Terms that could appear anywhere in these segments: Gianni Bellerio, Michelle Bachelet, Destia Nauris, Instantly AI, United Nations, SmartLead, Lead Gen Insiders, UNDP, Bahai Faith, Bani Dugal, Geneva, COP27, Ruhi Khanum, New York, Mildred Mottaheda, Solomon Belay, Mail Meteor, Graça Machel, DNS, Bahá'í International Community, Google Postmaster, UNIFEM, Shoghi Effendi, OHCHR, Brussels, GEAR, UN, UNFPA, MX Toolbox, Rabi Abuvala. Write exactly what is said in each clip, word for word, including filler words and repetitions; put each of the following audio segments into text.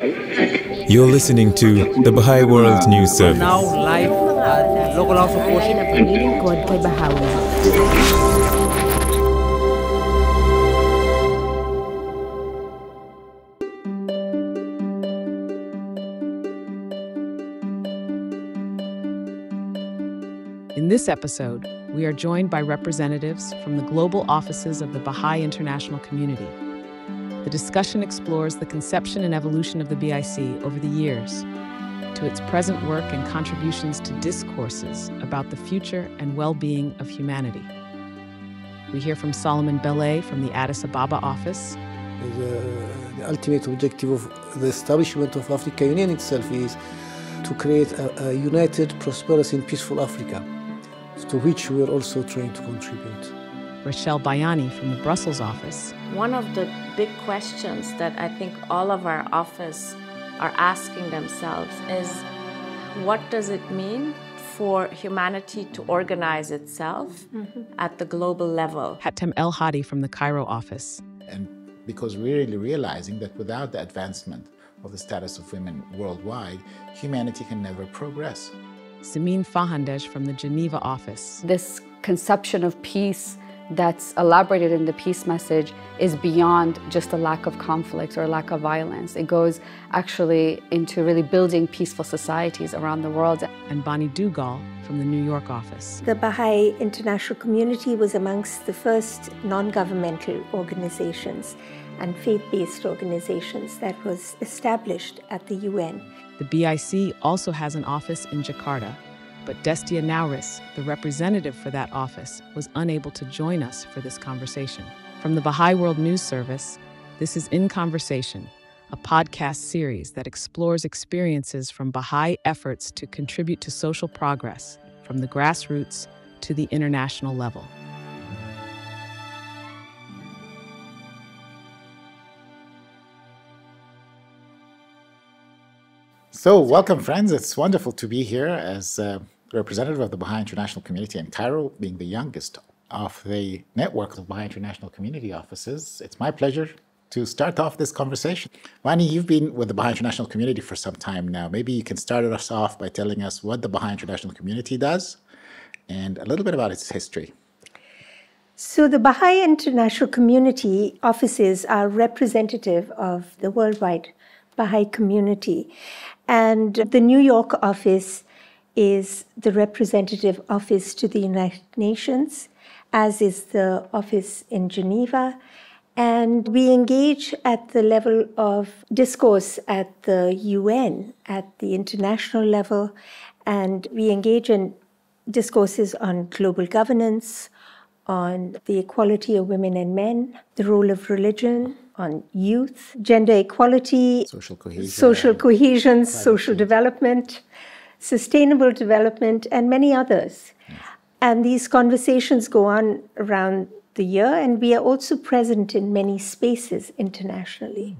You're listening to the Bahá'í World News Service. Now live at local house of worship. In this episode, we are joined by representatives from the global offices of the Bahá'í International Community. The discussion explores the conception and evolution of the B I C over the years, to its present work and contributions to discourses about the future and well-being of humanity. We hear from Solomon Belay from the Addis Ababa office. The, the ultimate objective of the establishment of Africa Union itself is to create a, a united, prosperous and peaceful Africa, to which we are also trying to contribute. Rochelle Bayani from the Brussels office. One of the big questions that I think all of our office are asking themselves is, what does it mean for humanity to organize itself mm-hmm. at the global level? Hatem El Hadi from the Cairo office. And because we're really realizing that without the advancement of the status of women worldwide, humanity can never progress. Simin Fahandesh from the Geneva office. This conception of peace that's elaborated in the peace message is beyond just a lack of conflict or lack of violence. It goes actually into really building peaceful societies around the world. And Bani Dugal from the New York office. The Bahá'í International Community was amongst the first non-governmental organizations and faith-based organizations that was established at the U N. The B I C also has an office in Jakarta, but Destia Nauris, the representative for that office, was unable to join us for this conversation. From the Bahá'í World News Service, this is In Conversation, a podcast series that explores experiences from Bahá'í efforts to contribute to social progress, from the grassroots to the international level. So welcome, friends. It's wonderful to be here as a representative of the Bahá'í International Community in Cairo, being the youngest of the network of Bahá'í International Community offices. It's my pleasure to start off this conversation. Vani, you've been with the Bahá'í International Community for some time now. Maybe you can start us off by telling us what the Bahá'í International Community does and a little bit about its history. So the Bahá'í International Community offices are representative of the worldwide Bahá'í community. And the New York office is the representative office to the United Nations, as is the office in Geneva. And we engage at the level of discourse at the U N, at the international level, and we engage in discourses on global governance, on the equality of women and men, the role of religion, on youth, gender equality, social cohesion, social, cohesion, social development, sustainable development, and many others. Yes. And these conversations go on around the year, and we are also present in many spaces internationally.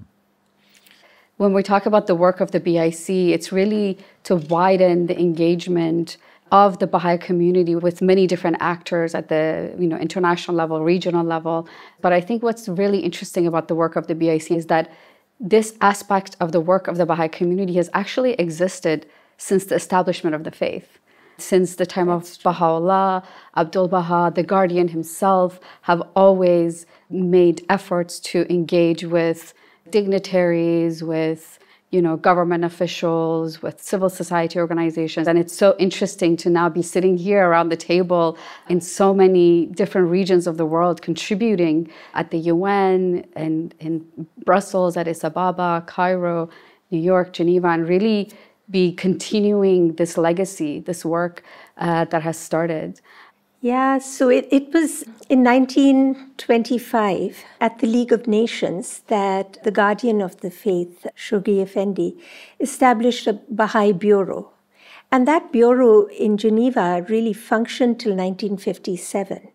When we talk about the work of the B I C, it's really to widen the engagement of the Baha'i community with many different actors at the you know, international level, regional level. But I think what's really interesting about the work of the B I C is that this aspect of the work of the Baha'i community has actually existed since the establishment of the faith. Since the time of Baha'u'llah, Abdul Baha, the guardian himself, have always made efforts to engage with dignitaries, with you know, government officials, with civil society organizations. And it's so interesting to now be sitting here around the table in so many different regions of the world, contributing at the U N and in Brussels, Addis Ababa, Cairo, New York, Geneva, and really be continuing this legacy, this work uh, that has started. Yeah, so it, it was in nineteen twenty-five at the League of Nations that the guardian of the faith, Shoghi Effendi, established a Baha'i Bureau. And that bureau in Geneva really functioned till nineteen fifty-seven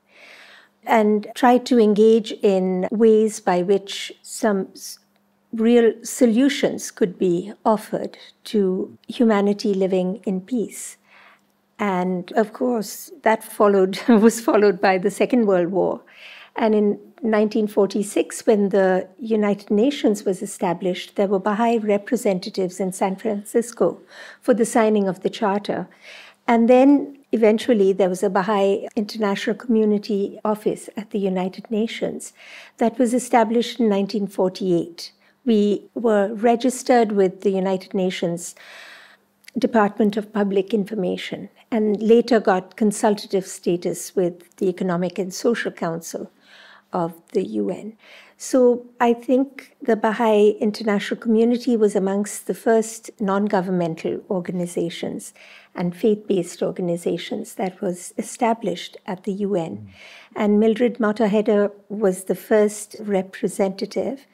and tried to engage in ways by which some real solutions could be offered to humanity living in peace. And of course, that followed was followed by the Second World War And in nineteen forty-six, when the United Nations was established, there were Baha'i representatives in San Francisco for the signing of the charter. And then eventually there was a Baha'i International Community office at the United Nations that was established in nineteen forty-eight. We were registered with the United Nations Department of Public Information and later got consultative status with the Economic and Social Council of the U N. So I think the Baha'i International Community was amongst the first non-governmental organizations and faith-based organizations that was established at the U N. Mm. And Mildred Mottaheda was the first representative,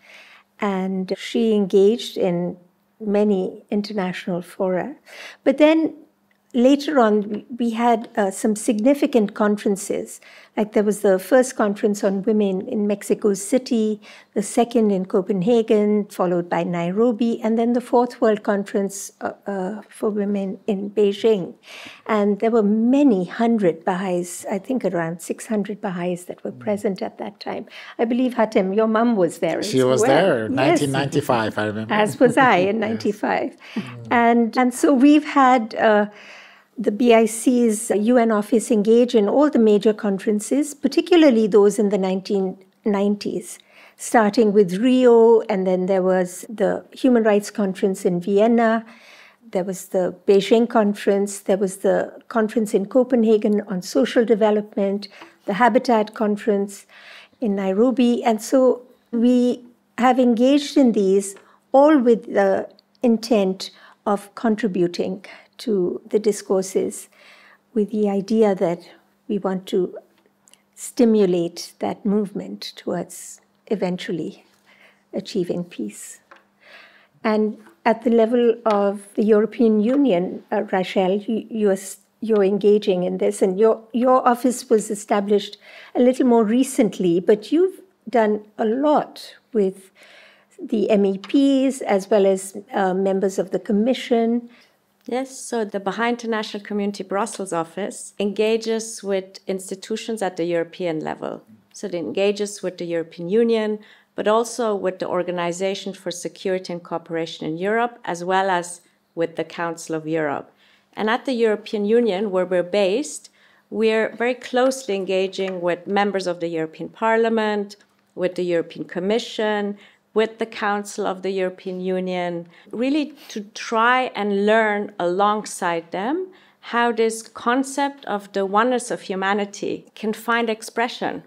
and she engaged in many international fora. But then later on, we had uh, some significant conferences. Like there was the first conference on women in Mexico City, the second in Copenhagen, followed by Nairobi, and then the Fourth World Conference uh, uh, for Women in Beijing. And there were many hundred Baha'is, I think around six hundred Baha'is that were present at that time. I believe, Hatem, your mum was there. She was well. there in yes. nineteen ninety-five, I remember. As was I in ninety-five. Yes. And, and so we've had... Uh, The B I C's U N office engaged in all the major conferences, particularly those in the nineteen nineties, starting with Rio, and then there was the Human Rights Conference in Vienna, there was the Beijing Conference, there was the conference in Copenhagen on social development, the Habitat Conference in Nairobi. And so we have engaged in these, all with the intent of contributing to the discourses with the idea that we want to stimulate that movement towards eventually achieving peace. And at the level of the European Union, uh, Rochelle, you, you're, you're engaging in this, and your, your office was established a little more recently, but you've done a lot with the M E Ps as well as uh, members of the Commission. Yes, so the Baha'i International Community Brussels office engages with institutions at the European level. So it engages with the European Union, but also with the Organization for Security and Cooperation in Europe, as well as with the Council of Europe. And at the European Union, where we're based, we're very closely engaging with members of the European Parliament, with the European Commission, with the Council of the European Union, really to try and learn alongside them how this concept of the oneness of humanity can find expression.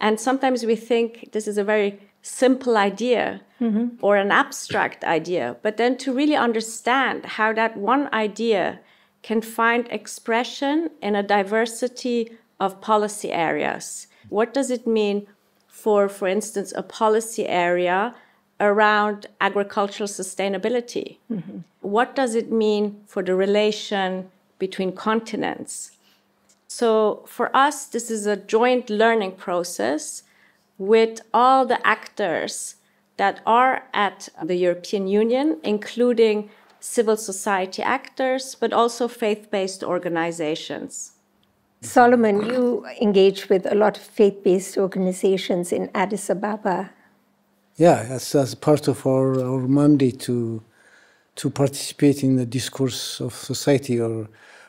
And sometimes we think this is a very simple idea mm-hmm. or an abstract idea, but then to really understand how that one idea can find expression in a diversity of policy areas. What does it mean for, for instance, a policy area around agricultural sustainability? Mm-hmm. What does it mean for the relation between continents? So for us, this is a joint learning process with all the actors that are at the European Union, including civil society actors, but also faith-based organizations. Solomon, you engage with a lot of faith-based organizations in Addis Ababa. Yeah, as, as part of our, our mandate to, to participate in the discourse of society, or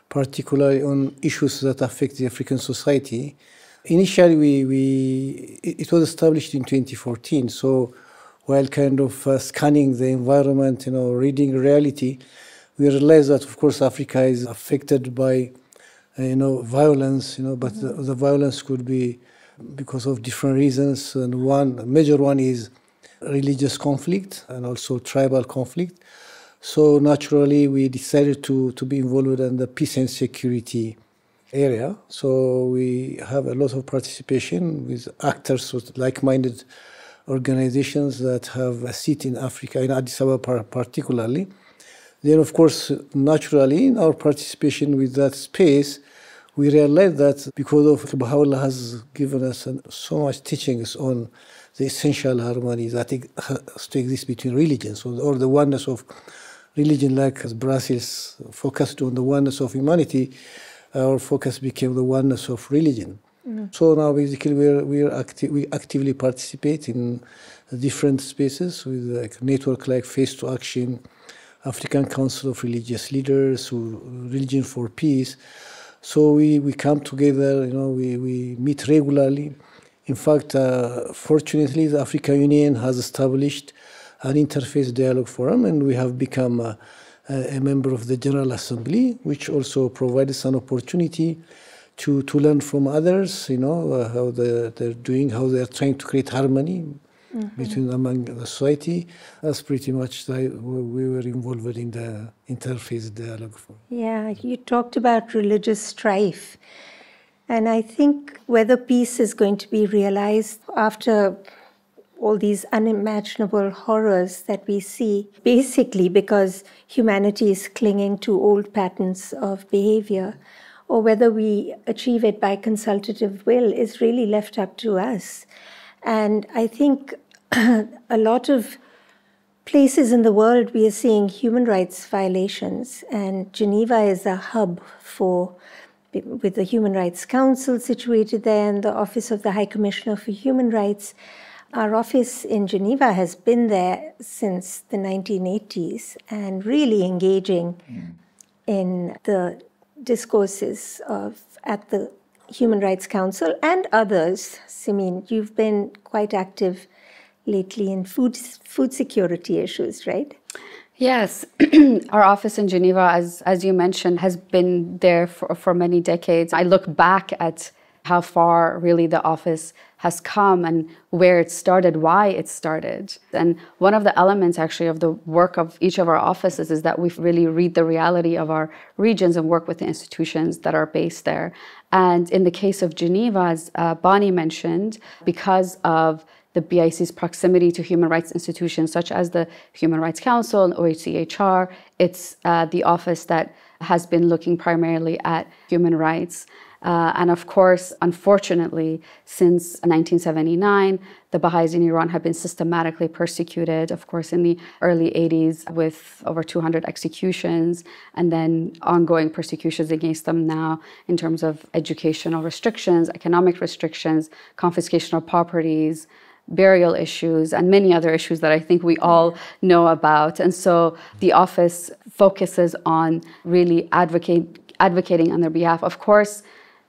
particularly on issues that affect the African society. Initially, we, we it was established in twenty fourteen, so while kind of uh, scanning the environment, you know, reading reality, we realized that, of course, Africa is affected by you know, violence, you know, but the, the violence could be because of different reasons. And one, a major one is religious conflict and also tribal conflict. So naturally, we decided to, to be involved in the peace and security area. So we have a lot of participation with actors, with like-minded organizations that have a seat in Africa, in Addis Ababa particularly. Then, of course, naturally, in our participation with that space, we realized that because of Baha'u'llah has given us so much teachings on the essential harmony that has to exist between religions, or the oneness of religion, like Brussels focused on the oneness of humanity, our focus became the oneness of religion. Mm. So now basically we're we're acti we actively participate in different spaces with like network like Face to Action, African Council of Religious Leaders, Religion for Peace. So we, we come together, you know, we, we meet regularly. In fact, uh, fortunately, the African Union has established an interfaith dialogue forum, and we have become a, a member of the General Assembly, which also provides an opportunity to, to learn from others, you know, uh, how the, they're doing, how they're trying to create harmony. Mm-hmm. Between among the society. That's pretty much the, we were involved in the interfaith dialogue. Yeah, you talked about religious strife, and I think whether peace is going to be realized after all these unimaginable horrors that we see, basically because humanity is clinging to old patterns of behavior, or whether we achieve it by consultative will is really left up to us. And I think a lot of places in the world we are seeing human rights violations, and Geneva is a hub for, with the Human Rights Council situated there and the Office of the High Commissioner for Human Rights. Our office in Geneva has been there since the nineteen eighties and really engaging mm. in the discourses of, at the Human Rights Council and others. Simin, you've been quite active lately in food food security issues, right? Yes. Our office in Geneva, as, as you mentioned, has been there for, for many decades. I look back at how far really the office has come and where it started, why it started. And one of the elements actually of the work of each of our offices is that we really read the reality of our regions and work with the institutions that are based there. And in the case of Geneva, as uh, Bonnie mentioned, because of the B I C's proximity to human rights institutions such as the Human Rights Council and O H C H R, it's uh, the office that has been looking primarily at human rights. Uh, and of course, unfortunately, since nineteen seventy-nine, the Baha'is in Iran have been systematically persecuted, of course, in the early eighties with over two hundred executions, and then ongoing persecutions against them now in terms of educational restrictions, economic restrictions, confiscation of properties, burial issues, and many other issues that I think we all know about. And so the office focuses on really advocate, advocating on their behalf. Of course,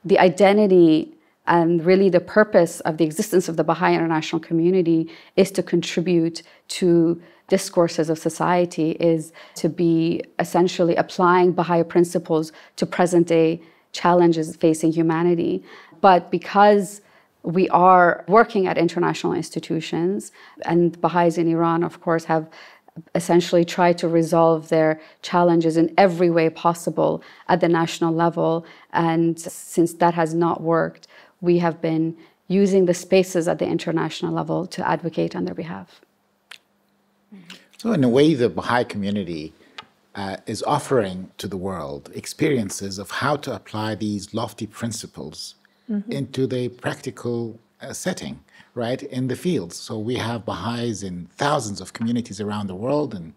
the identity and really the purpose of the existence of the Baha'i International Community is to contribute to discourses of society, is to be essentially applying Baha'i principles to present-day challenges facing humanity. But because we are working at international institutions, and Baha'is in Iran, of course, have essentially try to resolve their challenges in every way possible at the national level. And since that has not worked, we have been using the spaces at the international level to advocate on their behalf. So in a way, the Baha'i community uh, is offering to the world experiences of how to apply these lofty principles mm-hmm. into the practical uh, setting, right, in the fields. So we have Baha'is in thousands of communities around the world, and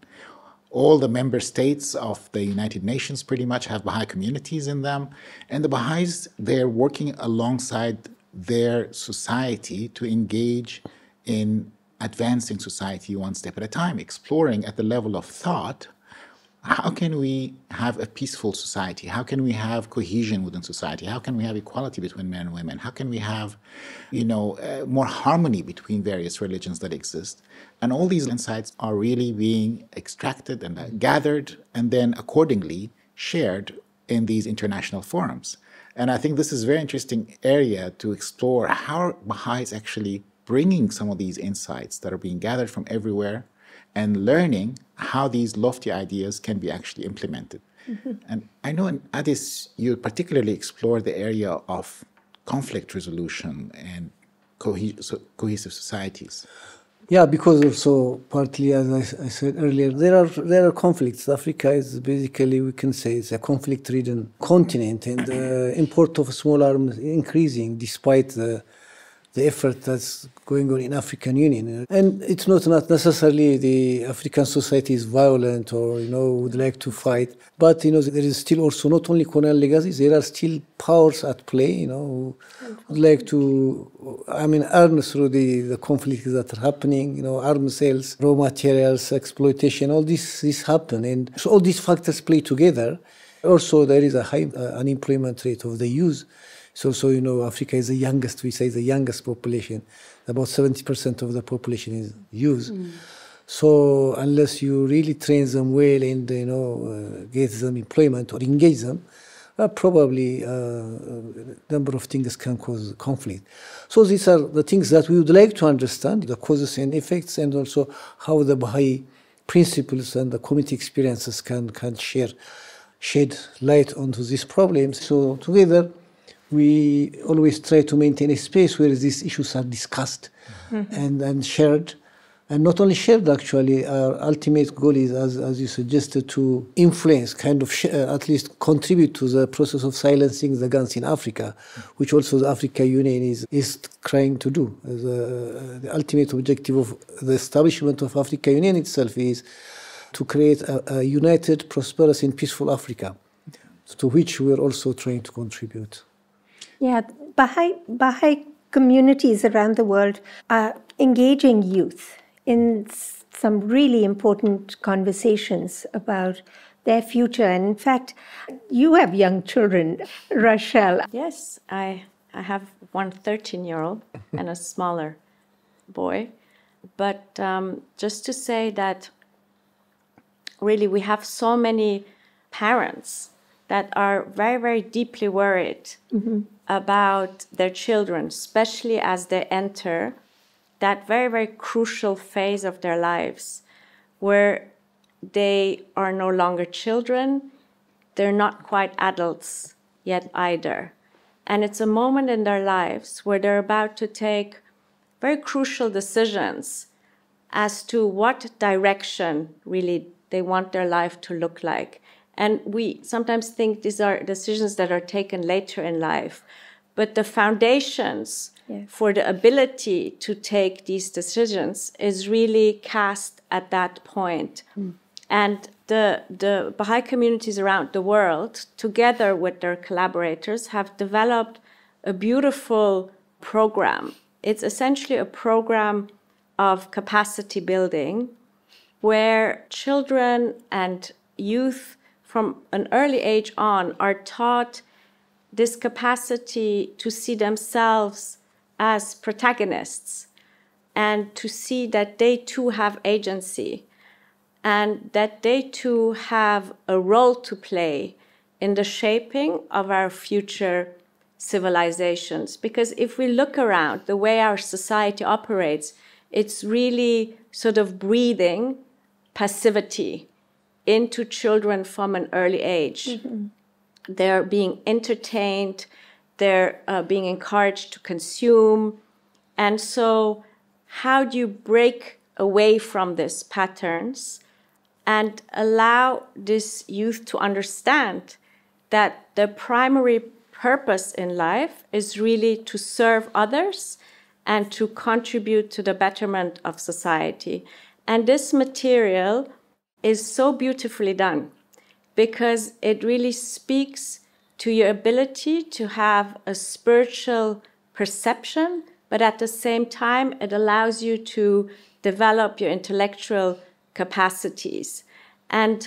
all the member states of the United Nations pretty much have Baha'i communities in them. And the Baha'is, they're working alongside their society to engage in advancing society one step at a time, exploring at the level of thought, how can we have a peaceful society? How can we have cohesion within society? How can we have equality between men and women? How can we have, you know, uh, more harmony between various religions that exist? And all these insights are really being extracted and uh, gathered and then accordingly shared in these international forums. And I think this is a very interesting area to explore how Baha'is actually bringing some of these insights that are being gathered from everywhere and learning how these lofty ideas can be actually implemented. Mm-hmm. And I know in Addis, you particularly explore the area of conflict resolution and cohes- cohesive societies. Yeah, because also partly, as I, I said earlier, there are there are conflicts. Africa is basically, we can say, it's a conflict-ridden continent, and the uh, import of small arms increasing despite the the effort that's going on in African Union. And it's not, not necessarily the African society is violent or, you know, would like to fight. But, you know, there is still also not only colonial legacies, there are still powers at play, you know, who would like to, I mean, earn through the, the conflicts that are happening, you know, arms sales, raw materials, exploitation, all this, this happen. And so all these factors play together. Also, there is a high uh, unemployment rate of the youth. So, so, you know, Africa is the youngest, we say the youngest population. About seventy percent of the population is youth. Mm. So unless you really train them well and, you know, uh, get them employment or engage them, uh, probably uh, a number of things can cause conflict. So these are the things that we would like to understand, the causes and effects, and also how the Baha'i principles and the community experiences can, can share, shed light onto these problems. So together, we always try to maintain a space where these issues are discussed mm-hmm. and, and shared. And not only shared, actually, our ultimate goal is, as, as you suggested, to influence, kind of, uh, at least contribute to the process of silencing the guns in Africa, which also the African Union is, is trying to do. The, the ultimate objective of the establishment of African Union itself is to create a, a united, prosperous and peaceful Africa, to which we're also trying to contribute. Yeah, Baha'i, Baha'i communities around the world are engaging youth in some really important conversations about their future. And in fact, you have young children, Rochelle. Yes, I, I have one thirteen-year-old and a smaller boy. But um, just to say that really we have so many parents that are very, very deeply worried mm-hmm. about their children, especially as they enter that very, very crucial phase of their lives where they are no longer children, they're not quite adults yet either. And it's a moment in their lives where they're about to take very crucial decisions as to what direction really they want their life to look like. And we sometimes think these are decisions that are taken later in life, but the foundations yes. for the ability to take these decisions is really cast at that point. Mm. And the, the Baha'i communities around the world, together with their collaborators, have developed a beautiful program. It's essentially a program of capacity building where children and youth from an early age on are taught this capacity to see themselves as protagonists and to see that they too have agency and that they too have a role to play in the shaping of our future civilizations. Because if we look around the way our society operates, it's really sort of breeding passivity into children from an early age. Mm-hmm. They're being entertained, they're uh, being encouraged to consume. And so how do you break away from these patterns and allow this youth to understand that the primary purpose in life is really to serve others and to contribute to the betterment of society? And this material is so beautifully done because it really speaks to your ability to have a spiritual perception, but at the same time, it allows you to develop your intellectual capacities. And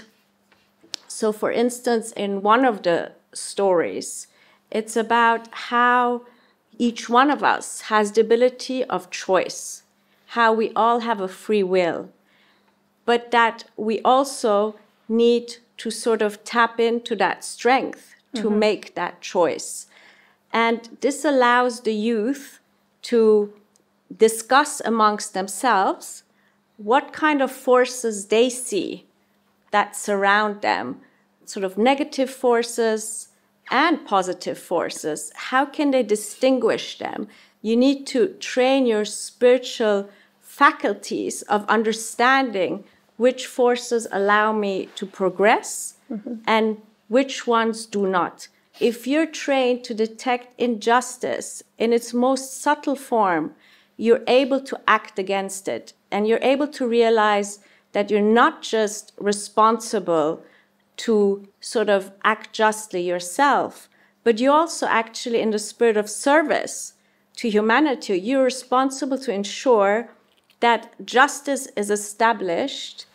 so, for instance, in one of the stories, it's about how each one of us has the ability of choice, how we all have a free will, but that we also need to sort of tap into that strength to mm-hmm. make that choice. And this allows the youth to discuss amongst themselves what kind of forces they see that surround them, sort of negative forces and positive forces. How can they distinguish them? You need to train your spiritual faculties of understanding which forces allow me to progress mm-hmm. and which ones do not. If you're trained to detect injustice in its most subtle form, you're able to act against it. And you're able to realize that you're not just responsible to sort of act justly yourself, but you also actually, in the spirit of service to humanity, you're responsible to ensure that justice is established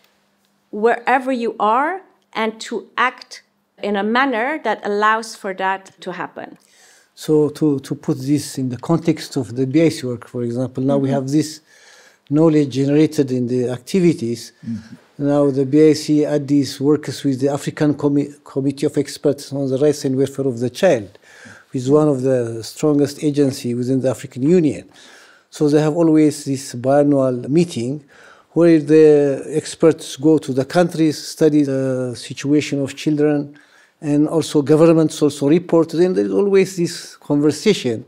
wherever you are and to act in a manner that allows for that to happen. So to, to put this in the context of the B I C work, for example, now mm-hmm. we have this knowledge generated in the activities. Mm-hmm. Now the B I C Addis works with the African Com- Committee of Experts on the Rights and Welfare of the Child, which is one of the strongest agencies within the African Union. So they have always this biannual meeting where the experts go to the countries, study the situation of children, and also governments also report. Then there's always this conversation,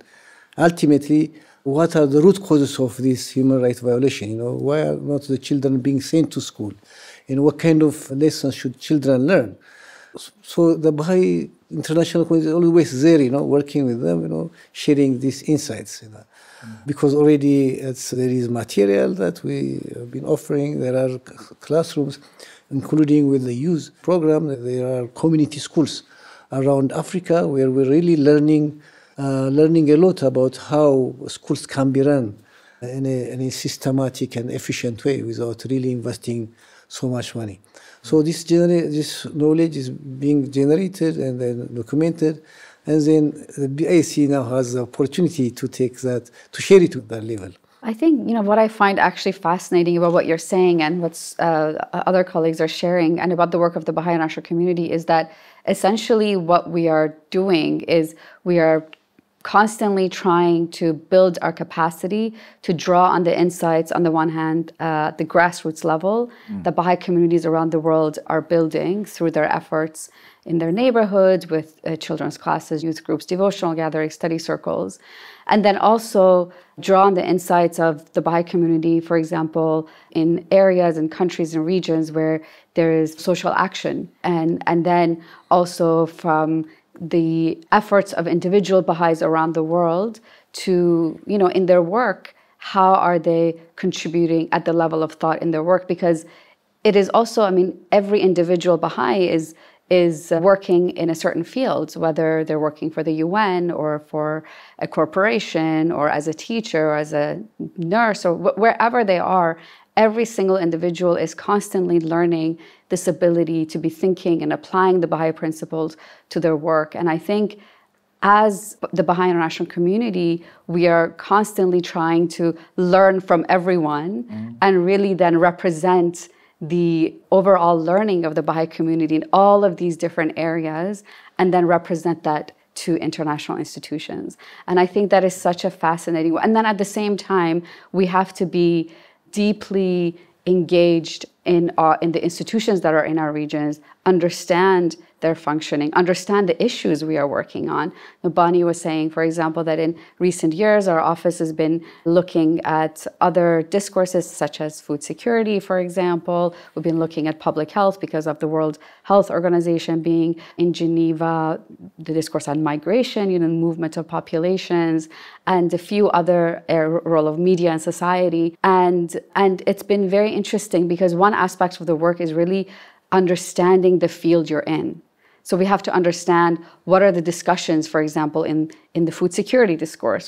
ultimately, what are the root causes of this human rights violation? You know, why are not the children being sent to school? And what kind of lessons should children learn? So the Bahá'í International Community is always there, you know, working with them, you know, sharing these insights, you know. Mm. Because already it's, there is material that we have been offering. There are classrooms, including with the youth program. There are community schools around Africa where we're really learning Uh, learning a lot about how schools can be run in a, in a systematic and efficient way without really investing so much money. So this, gener this knowledge is being generated and then documented, and then the B I C now has the opportunity to take that, to share it to that level. I think, you know, what I find actually fascinating about what you're saying and what uh, other colleagues are sharing and about the work of the Baha'i International Community is that essentially what we are doing is we are constantly trying to build our capacity to draw on the insights, on the one hand, uh, the grassroots level mm. that Baha'i communities around the world are building through their efforts in their neighborhoods, with uh, children's classes, youth groups, devotional gatherings, study circles, and then also draw on the insights of the Baha'i community, for example, in areas and countries and regions where there is social action, and, and then also from the efforts of individual Baha'is around the world to, you know, in their work, how are they contributing at the level of thought in their work? Because it is also, I mean, every individual Baha'i is is working in a certain field, whether they're working for the U N or for a corporation or as a teacher or as a nurse or wh wherever they are. Every single individual is constantly learning this ability to be thinking and applying the Baha'i principles to their work. And I think as the Baha'i International Community, we are constantly trying to learn from everyone mm. and really then represent the overall learning of the Baha'i community in all of these different areas, and then represent that to international institutions. And I think that is such a fascinating one. And then at the same time, we have to be deeply engaged in, our, in the institutions that are in our regions, understand their functioning, understand the issues we are working on. Bani was saying, for example, that in recent years, our office has been looking at other discourses such as food security, for example. We've been looking at public health because of the World Health Organization being in Geneva, the discourse on migration, you know, movement of populations, and a few other uh, role of media and society. And, and it's been very interesting because one aspect of the work is really understanding the field you're in. So we have to understand what are the discussions, for example, in, in the food security discourse.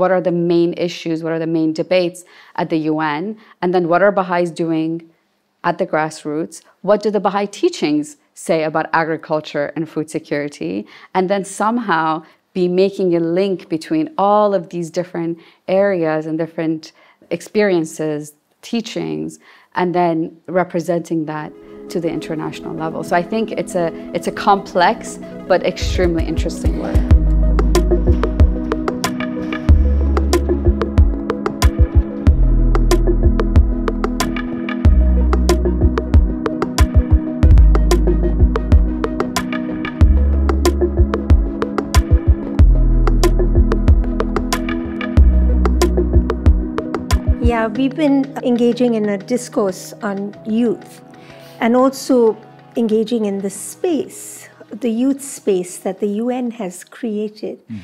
What are the main issues? What are the main debates at the U N? And then what are Baha'is doing at the grassroots? What do the Baha'i teachings say about agriculture and food security? And then somehow be making a link between all of these different areas and different experiences, teachings, and then representing that to the international level. So I think it's a, it's a complex but extremely interesting work. Yeah, we've been engaging in a discourse on youth, and also engaging in the space the youth space that the U N has created. Mm.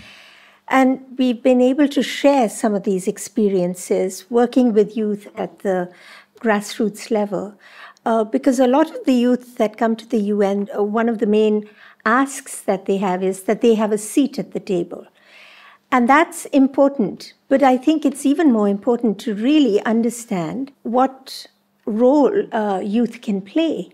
And we've been able to share some of these experiences, working with youth at the grassroots level. Uh, because a lot of the youth that come to the U N, uh, one of the main asks that they have is that they have a seat at the table. And that's important. But I think it's even more important to really understand what role uh, youth can play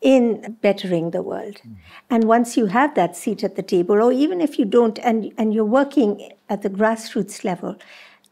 in bettering the world. Mm. And once you have that seat at the table, or even if you don't, and, and you're working at the grassroots level,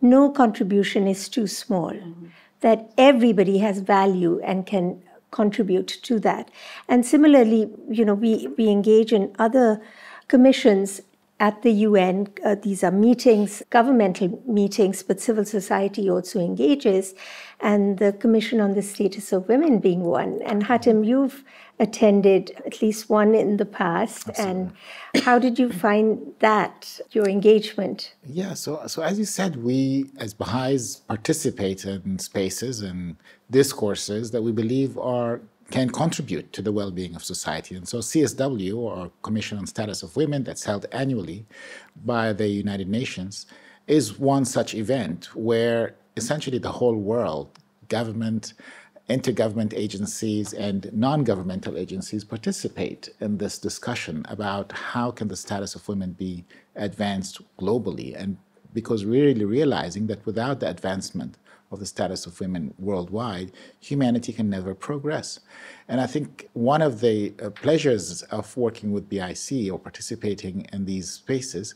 no contribution is too small. Mm. That everybody has value and can contribute to that. And similarly, you know, we, we engage in other commissions at the U N. Uh, these are meetings, governmental meetings, but civil society also engages, and the Commission on the Status of Women being one. And Hatem, you've attended at least one in the past. Absolutely. And how did you find that, your engagement? Yeah, so, so as you said, we as Baha'is participate in spaces and discourses that we believe are can contribute to the well-being of society. And so C S W, or Commission on Status of Women, that's held annually by the United Nations, is one such event where essentially the whole world, government, intergovernment agencies, and non-governmental agencies participate in this discussion about how can the status of women be advanced globally. And because we're really realizing that without the advancement of the status of women worldwide, humanity can never progress. And I think one of the uh, pleasures of working with B I C or participating in these spaces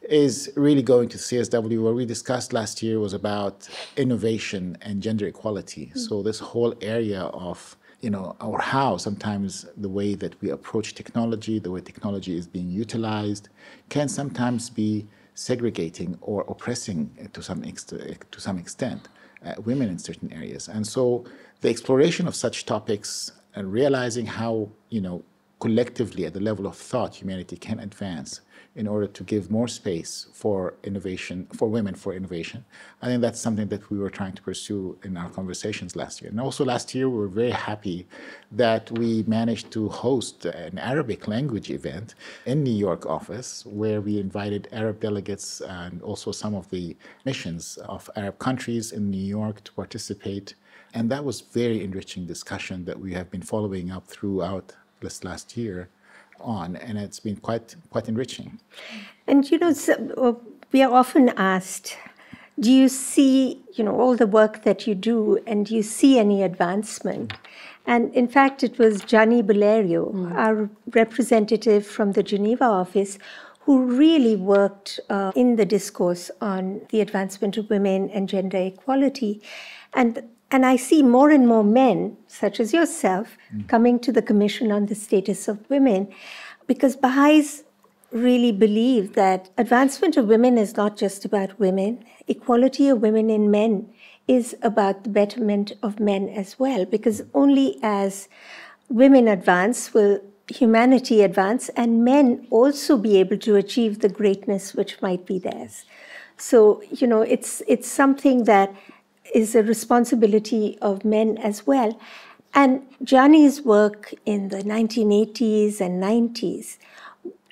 is really going to C S W. What we discussed last year was about innovation and gender equality. Mm-hmm. So this whole area of, you know, or how sometimes the way that we approach technology, the way technology is being utilized, can sometimes be segregating or oppressing to some, ex to some extent. Uh, women in certain areas. And so the exploration of such topics and realizing how, you know, collectively at the level of thought humanity can advance in order to give more space for innovation, for women, for innovation. I think that's something that we were trying to pursue in our conversations last year. And also last year, we were very happy that we managed to host an Arabic language event in New York office, where we invited Arab delegates and also some of the missions of Arab countries in New York to participate. And that was very enriching discussion that we have been following up throughout this last year on, and it's been quite quite enriching. And you know, so we are often asked, do you see, you know, all the work that you do, and do you see any advancement? And in fact, it was Gianni Bellerio, mm. our representative from the Geneva office, who really worked uh, in the discourse on the advancement of women and gender equality. And And I see more and more men, such as yourself, mm. coming to the Commission on the Status of Women, because Baha'is really believe that advancement of women is not just about women. Equality of women and men is about the betterment of men as well, because only as women advance will humanity advance, and men also be able to achieve the greatness which might be theirs. So, you know, it's, it's something that is a responsibility of men as well. And Gianni's work in the nineteen eighties and nineties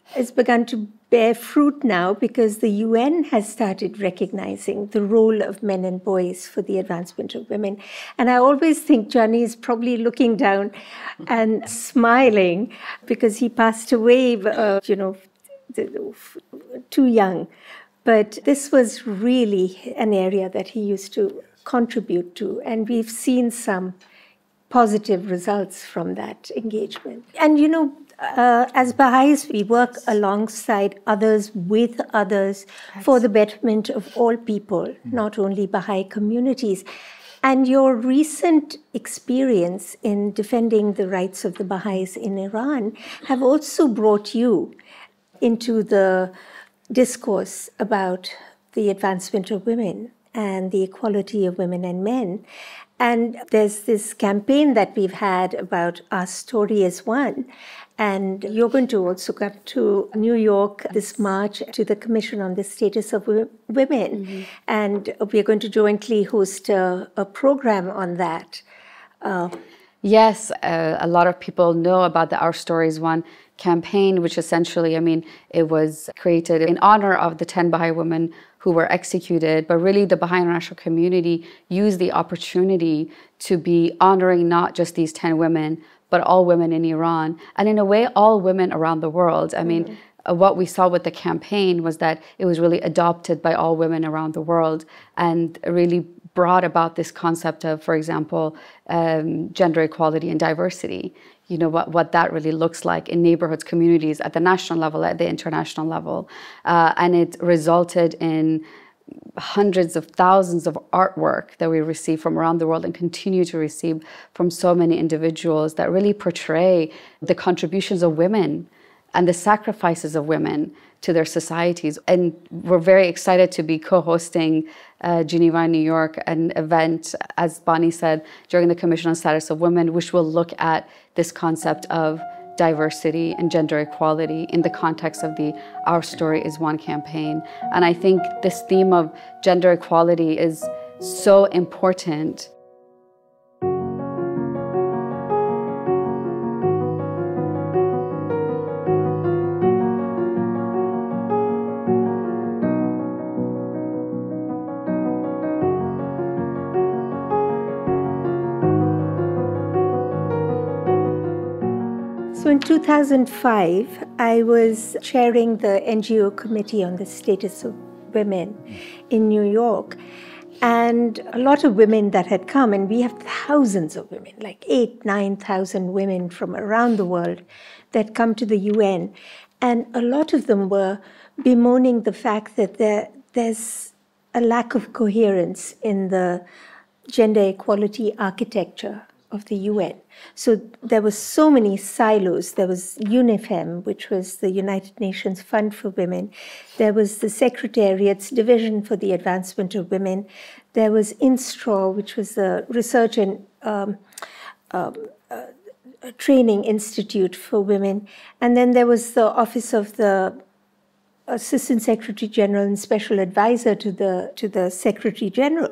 has begun to bear fruit now, because the U N has started recognizing the role of men and boys for the advancement of women. And I always think Gianni is probably looking down and smiling, because he passed away, uh, you know, too young. But this was really an area that he used to contribute to, and we've seen some positive results from that engagement. And you know, uh, as Baha'is, we work alongside others, with others, for the betterment of all people, not only Baha'i communities. And your recent experience in defending the rights of the Baha'is in Iran have also brought you into the discourse about the advancement of women and the equality of women and men. And there's this campaign that we've had about Our Story Is One. And you're going to also come to New York this March to the Commission on the Status of Women. Mm-hmm. And we're going to jointly host a, a program on that. Uh, Yes, uh, a lot of people know about the Our Stories One campaign, which essentially, I mean, it was created in honor of the ten Baha'i women who were executed. But really, the Baha'i international community used the opportunity to be honoring not just these ten women, but all women in Iran, and in a way, all women around the world. I mean, mm-hmm. what we saw with the campaign was that it was really adopted by all women around the world, and really brought about this concept of, for example, um, gender equality and diversity. You know, what, what that really looks like in neighborhoods, communities, at the national level, at the international level. Uh, and it resulted in hundreds of thousands of artwork that we receive from around the world and continue to receive from so many individuals that really portray the contributions of women and the sacrifices of women to their societies. And we're very excited to be co-hosting uh, Geneva, New York, an event, as Bonnie said, during the Commission on Status of Women, which will look at this concept of diversity and gender equality in the context of the Our Story Is One campaign. And I think this theme of gender equality is so important. In two thousand five, I was chairing the N G O Committee on the Status of Women in New York, and a lot of women that had come, and we have thousands of women, like eight, nine thousand women from around the world that come to the U N, and a lot of them were bemoaning the fact that there, there's a lack of coherence in the gender equality architecture of the U N. So there were so many silos. There was UNIFEM, which was the United Nations Fund for Women. There was the Secretariat's Division for the Advancement of Women. There was INSTRAW, which was the Research and um, um, uh, Training Institute for Women. And then there was the Office of the Assistant Secretary General and Special Advisor to the, to the Secretary General.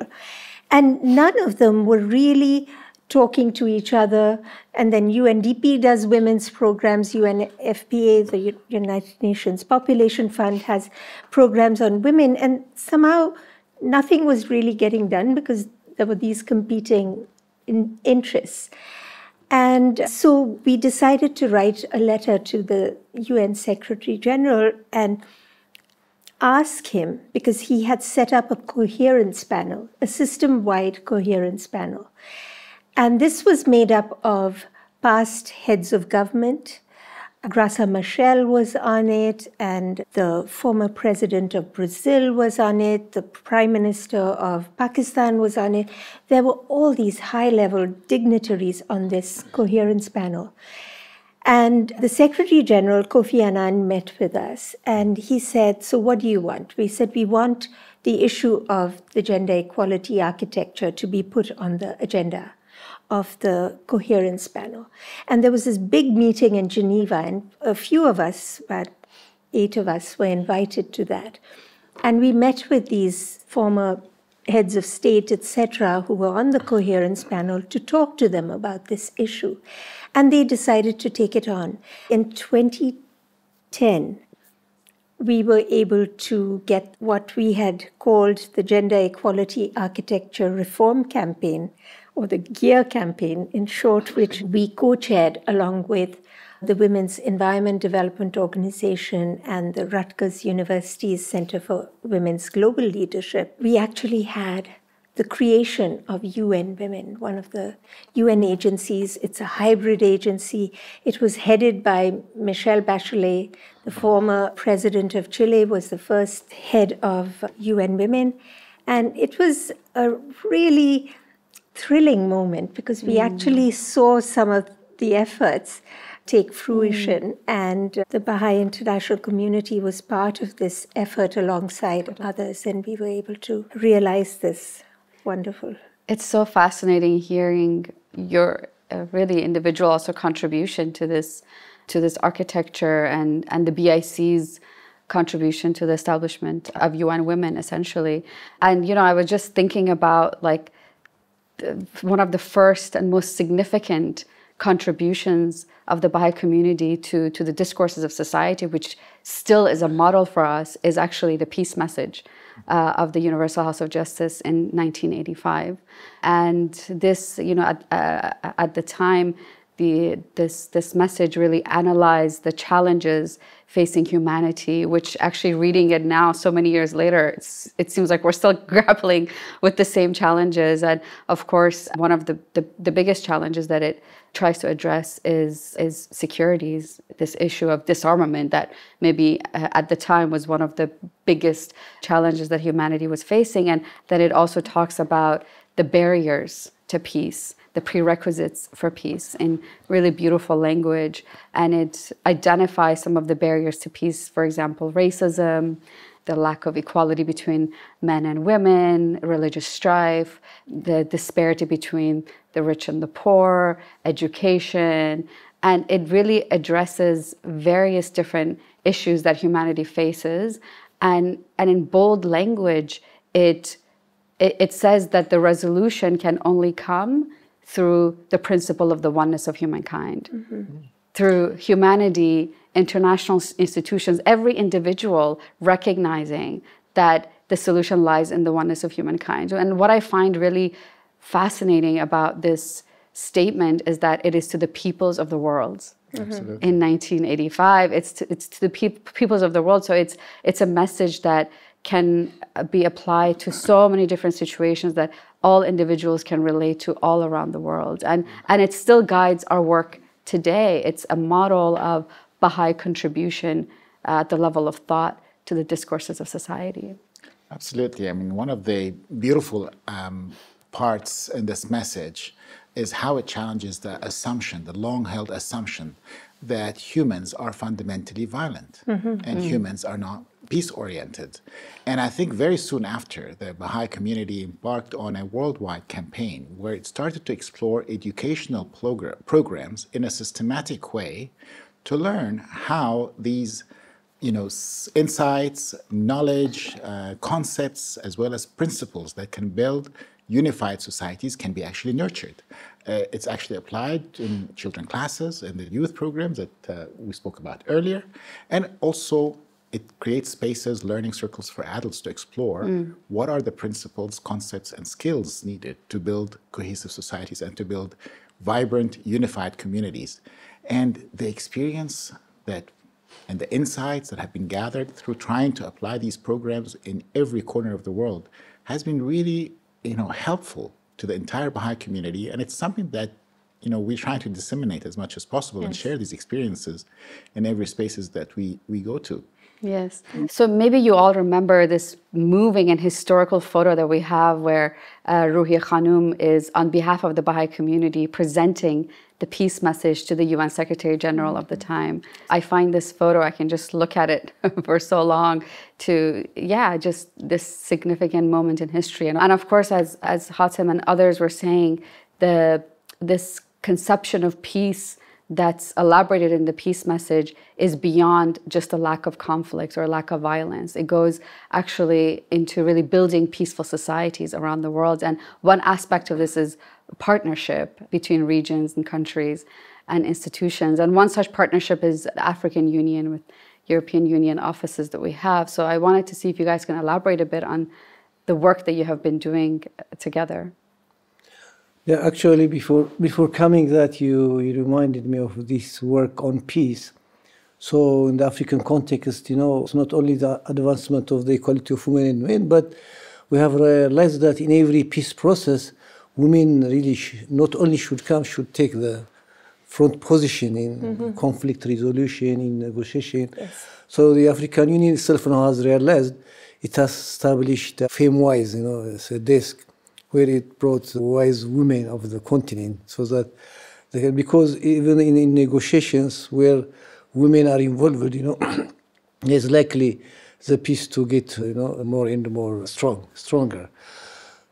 And none of them were really talking to each other. And then U N D P does women's programs, U N F P A, the United Nations Population Fund, has programs on women. And somehow nothing was really getting done because there were these competing in interests. And so we decided to write a letter to the U N Secretary General and ask him, because he had set up a coherence panel, a system-wide coherence panel. And this was made up of past heads of government. Graça Machel was on it, and the former president of Brazil was on it, the prime minister of Pakistan was on it. There were all these high-level dignitaries on this coherence panel. And the Secretary General, Kofi Annan, met with us, and he said, so what do you want? We said, we want the issue of the gender equality architecture to be put on the agenda of the coherence panel. And there was this big meeting in Geneva, and a few of us, about eight of us, were invited to that. And we met with these former heads of state, et cetera, who were on the coherence panel to talk to them about this issue. And they decided to take it on. In twenty ten, we were able to get what we had called the Gender Equality Architecture Reform Campaign, or the GEAR campaign, in short, which we co-chaired along with the Women's Environment Development Organization and the Rutgers University's Center for Women's Global Leadership. We actually had the creation of U N Women, one of the U N agencies. It's a hybrid agency. It was headed by Michelle Bachelet. The former president of Chile was the first head of U N Women. And it was a really thrilling moment because we mm. actually saw some of the efforts take fruition, mm. and the Baha'i international community was part of this effort alongside others, and we were able to realize this. Wonderful. It's so fascinating hearing your uh, really individual also contribution to this to this architecture and and the B I C's contribution to the establishment of U N Women, essentially. And you know, I was just thinking about like one of the first and most significant contributions of the Baha'i community to, to the discourses of society, which still is a model for us, is actually the peace message uh, of the Universal House of Justice in nineteen eighty-five. And this, you know, at, uh, at the time, the, this, this message really analyzed the challenges facing humanity, which actually reading it now, so many years later, it's, it seems like we're still grappling with the same challenges. And of course, one of the, the, the biggest challenges that it tries to address is, is securities, this issue of disarmament that maybe at the time was one of the biggest challenges that humanity was facing, and that it also talks about the barriers to peace, the prerequisites for peace, in really beautiful language. And it identifies some of the barriers to peace, for example, racism, the lack of equality between men and women, religious strife, the disparity between the rich and the poor, education. And it really addresses various different issues that humanity faces. And, and in bold language, it, it, it says that the resolution can only come through the principle of the oneness of humankind, mm-hmm. through humanity, international institutions, every individual recognizing that the solution lies in the oneness of humankind. And what I find really fascinating about this statement is that it is to the peoples of the world. Mm-hmm. In nineteen eighty-five, it's to, it's to the pe peoples of the world. So it's, it's a message that can be applied to so many different situations that all individuals can relate to all around the world. And, and it still guides our work today. It's a model of Baha'i contribution at the level of thought to the discourses of society. Absolutely. I mean, one of the beautiful um, parts in this message is how it challenges the assumption, the long-held assumption, that humans are fundamentally violent mm-hmm. and mm-hmm. humans are not peace-oriented. And I think very soon after, the Baha'i community embarked on a worldwide campaign where it started to explore educational progr programs in a systematic way to learn how these you know, insights, knowledge, uh, concepts, as well as principles that can build unified societies can be actually nurtured. Uh, it's actually applied in children classes and the youth programs that uh, we spoke about earlier. And also, it creates spaces, learning circles for adults to explore mm. what are the principles, concepts, and skills needed to build cohesive societies and to build vibrant, unified communities. And the experience that and the insights that have been gathered through trying to apply these programs in every corner of the world has been really you know, helpful to the entire Baha'i community. And it's something that you know, we're trying to disseminate as much as possible yes. and share these experiences in every spaces that we, we go to. Yes. So maybe you all remember this moving and historical photo that we have where uh, Ruhi Khanum is, on behalf of the Baha'i community, presenting the peace message to the U N Secretary General of the time. I find this photo, I can just look at it for so long to, yeah, just this significant moment in history. And, and of course, as, as Hatem and others were saying, the this conception of peace that's elaborated in the peace message is beyond just a lack of conflict or a lack of violence. It goes actually into really building peaceful societies around the world. And one aspect of this is partnership between regions and countries and institutions. And one such partnership is the African Union with European Union offices that we have. So I wanted to see if you guys can elaborate a bit on the work that you have been doing together. Yeah, actually, before before coming that, you, you reminded me of this work on peace. So in the African context, you know, it's not only the advancement of the equality of women and men, but we have realized that in every peace process, women really sh not only should come, should take the front position in mm-hmm. conflict resolution, in negotiation. Yes. So the African Union itself now has realized it has established FemWise, you know, it's a desk, where it brought wise women of the continent, so that they can, because even in, in negotiations where women are involved, you know, it's likely the peace to get, you know, more and more strong, stronger.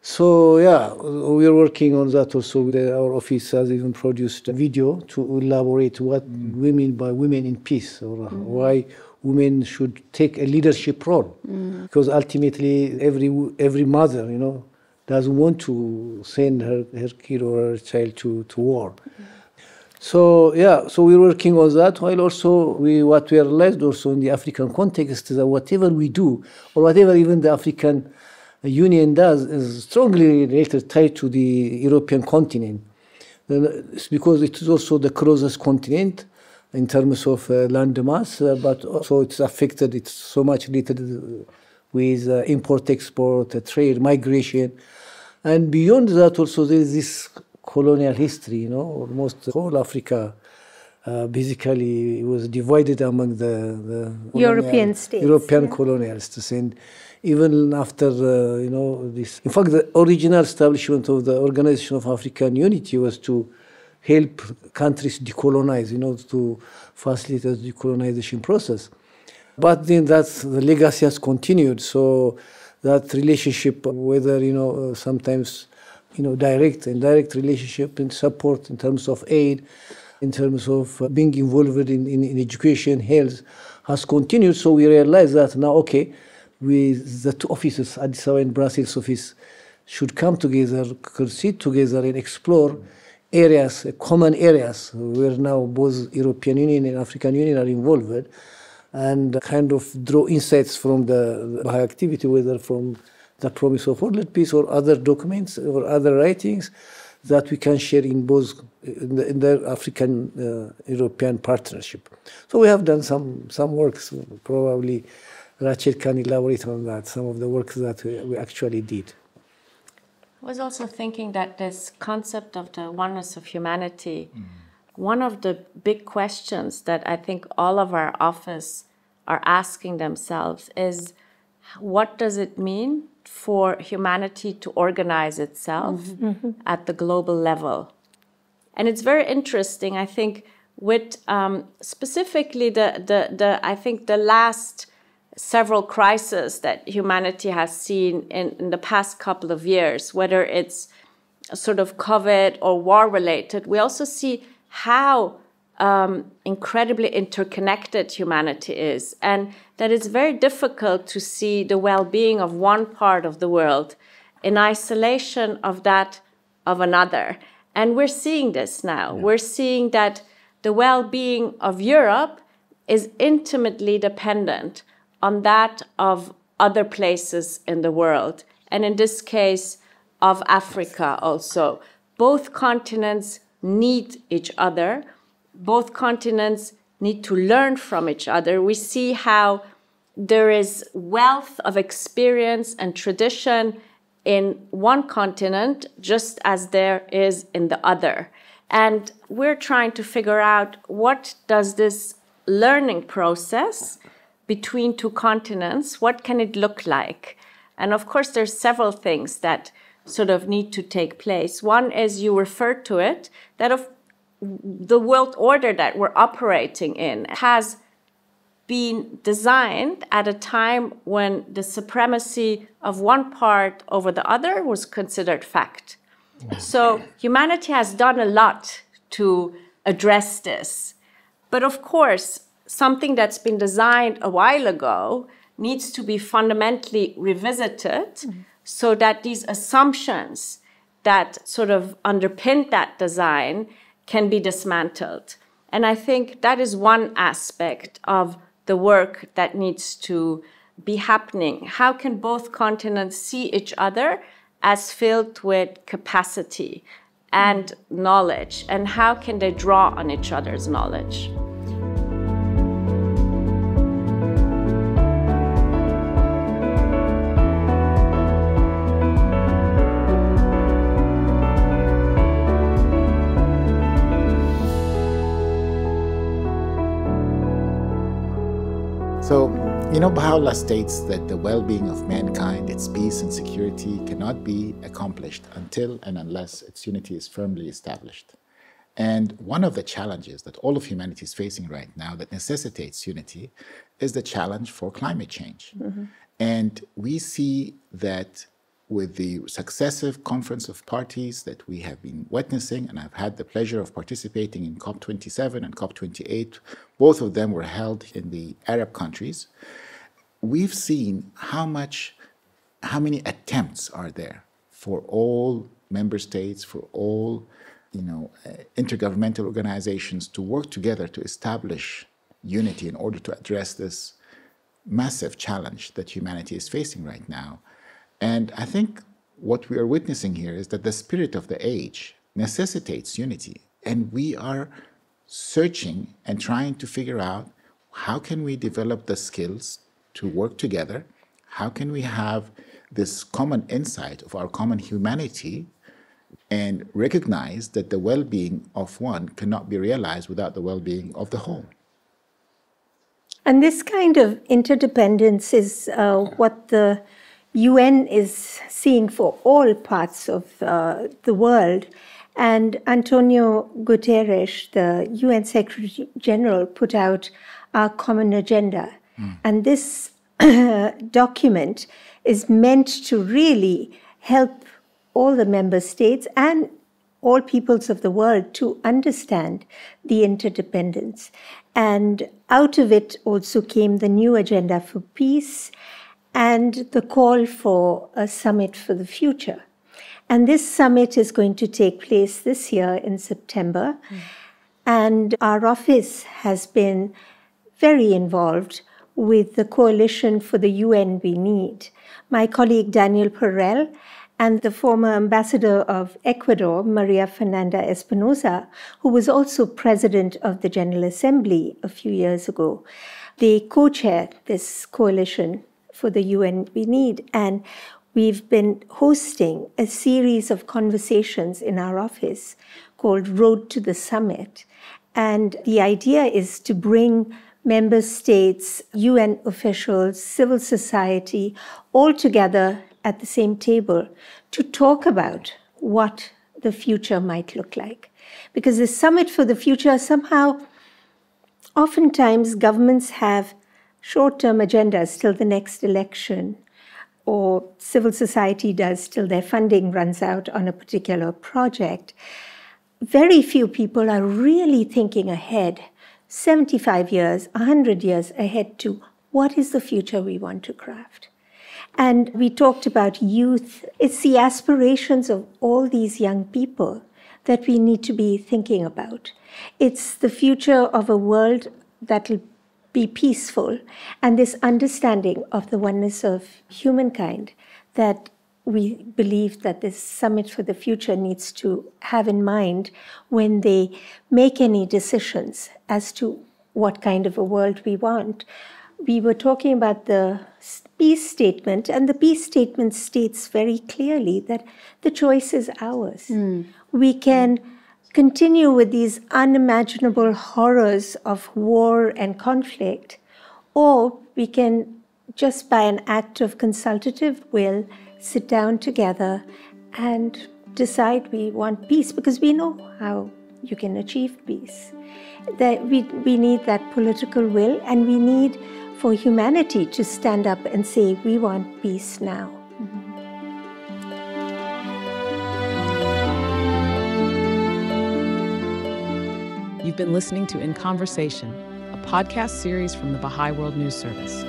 So yeah, we are working on that also. Our office has even produced a video to elaborate what mm. women by women in peace, or mm. why women should take a leadership role, mm. because ultimately every every mother, you know, doesn't want to send her, her kid or her child to, to war. Mm-hmm. So, yeah, so we're working on that, while also we, what we realized also in the African context is that whatever we do, or whatever even the African Union does, is strongly related, tied to the European continent. It's because it is also the closest continent in terms of uh, land mass, uh, but also it's affected, it's so much related with uh, import, export, uh, trade, migration. And beyond that also there is this colonial history, you know, almost whole Africa uh, basically was divided among the, the European colonial, states. European yeah. colonialists. And even after, uh, you know, this... In fact, the original establishment of the Organization of African Unity was to help countries decolonize, you know, to facilitate the decolonization process. But then that's, the legacy has continued, so that relationship, whether, you know, uh, sometimes, you know, direct and indirect relationship and support in terms of aid, in terms of uh, being involved in, in, in education, health, has continued. So we realize that now, okay, with the two offices, Addis Ababa and Brussels office, should come together, could sit together and explore areas, common areas, where now both European Union and African Union are involved, and kind of draw insights from the Baha'i activity, whether from the Promise of World Peace or other documents or other writings that we can share in both in the, in the African-European uh, partnership. So we have done some, some works, probably Rachel can elaborate on that, some of the work that we, we actually did. I was also thinking that this concept of the oneness of humanity, mm-hmm. one of the big questions that I think all of our office are asking themselves is, what does it mean for humanity to organize itself mm-hmm. at the global level? And it's very interesting, I think, with um, specifically the, the, the, I think the last several crises that humanity has seen in, in the past couple of years, whether it's sort of COVID or war-related, we also see how um, incredibly interconnected humanity is, and that it's very difficult to see the well-being of one part of the world in isolation of that of another. And we're seeing this now. Yeah. We're seeing that the well-being of Europe is intimately dependent on that of other places in the world, and in this case, of Africa also. Both continents need each other. Both continents need to learn from each other. We see how there is wealth of experience and tradition in one continent, just as there is in the other. And we're trying to figure out, what does this learning process between two continents, what can it look like? And of course, there's several things that sort of need to take place. One is, you referred to it, that of the world order that we're operating in has been designed at a time when the supremacy of one part over the other was considered fact. So humanity has done a lot to address this. But of course, something that's been designed a while ago needs to be fundamentally revisited mm-hmm. so that these assumptions that sort of underpin that design can be dismantled. And I think that is one aspect of the work that needs to be happening. How can both continents see each other as filled with capacity and knowledge? And how can they draw on each other's knowledge? So, you know, Baha'u'llah states that the well-being of mankind, its peace and security, cannot be accomplished until and unless its unity is firmly established. And one of the challenges that all of humanity is facing right now that necessitates unity is the challenge for climate change. Mm-hmm. And we see that with the successive conference of parties that we have been witnessing, and I've had the pleasure of participating in COP twenty-seven and COP twenty-eight, both of them were held in the Arab countries, we've seen how much, how many attempts are there for all member states, for all you know, uh, intergovernmental organizations to work together to establish unity in order to address this massive challenge that humanity is facing right now. And I think what we are witnessing here is that the spirit of the age necessitates unity. And we are searching and trying to figure out how can we develop the skills to work together? How can we have this common insight of our common humanity and recognize that the well-being of one cannot be realized without the well-being of the whole? And this kind of interdependence is uh, what the U N is seeing for all parts of uh, the world. And Antonio Guterres, the U N Secretary General, put out our common agenda. Mm. And this document is meant to really help all the member states and all peoples of the world to understand the interdependence. And out of it also came the new agenda for peace and the call for a summit for the future. And this summit is going to take place this year in September. Mm. And our office has been very involved with the Coalition for the U N We Need. My colleague Daniel Perrell and the former ambassador of Ecuador, Maria Fernanda Espinosa, who was also president of the General Assembly a few years ago, they co-chair this Coalition for the U N We Need. And we've been hosting a series of conversations in our office called Road to the Summit. And the idea is to bring member states, U N officials, civil society, all together at the same table to talk about what the future might look like. Because the Summit for the Future, somehow, oftentimes governments have short-term agendas till the next election, or civil society does till their funding runs out on a particular project. Very few people are really thinking ahead, seventy-five years, one hundred years ahead to what is the future we want to craft. And we talked about youth. It's the aspirations of all these young people that we need to be thinking about. It's the future of a world that'll be peaceful, and this understanding of the oneness of humankind that we believe that this Summit for the Future needs to have in mind when they make any decisions as to what kind of a world we want. We were talking about the peace statement, and the peace statement states very clearly that the choice is ours. Mm. We can continue with these unimaginable horrors of war and conflict, or we can, just by an act of consultative will, sit down together and decide we want peace, because we know how you can achieve peace. That we, we need that political will, and we need for humanity to stand up and say, we want peace now. You've been listening to In Conversation, a podcast series from the Baha'i World News Service.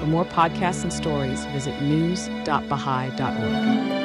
For more podcasts and stories, visit news dot baha'i dot org.